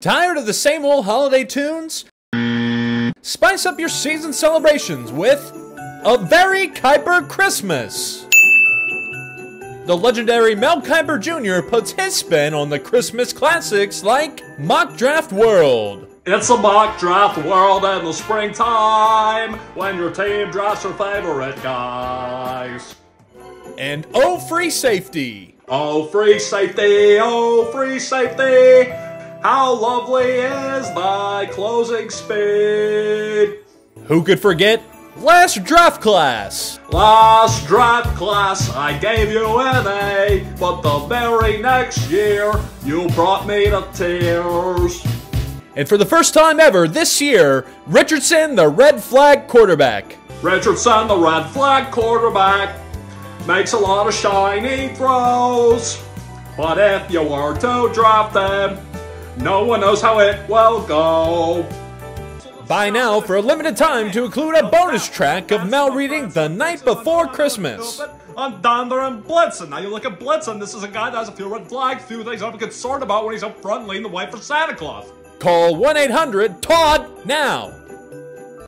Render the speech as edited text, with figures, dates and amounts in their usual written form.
Tired of the same old holiday tunes? Spice up your season celebrations with a very Kiper Christmas! The legendary Mel Kiper Jr. puts his spin on the Christmas classics like Mock Draft World. It's a mock draft world in the springtime when your team drafts your favorite guys. And oh, free safety! Oh, free safety! Oh, free safety! How lovely is thy closing speed? Who could forget last draft class? Last draft class, I gave you an A, but the very next year, you brought me to tears. And for the first time ever this year, Richardson the red flag quarterback. Richardson the red flag quarterback makes a lot of shiny throws, but if you were to draft them, no one knows how it will go. Buy now for a limited time to include a bonus track of Mel reading The Night Before Christmas. I'm down there in Blitzen. Now you look at Blitzen, this is a guy that has a few red flags, few things I'm concerned about when he's up front leading the way for Santa Claus. Call 1-800-TOD now.